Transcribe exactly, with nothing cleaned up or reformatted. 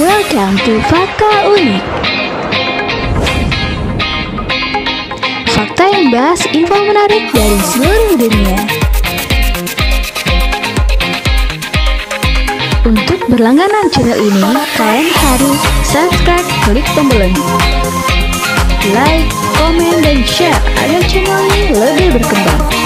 Welcome to Fakta Unik. Fakta yang bahas info menarik dari seluruh dunia. Untuk berlangganan channel ini, kalian harus subscribe, klik tombol ini, like, komen, dan share agar channel ini lebih berkembang.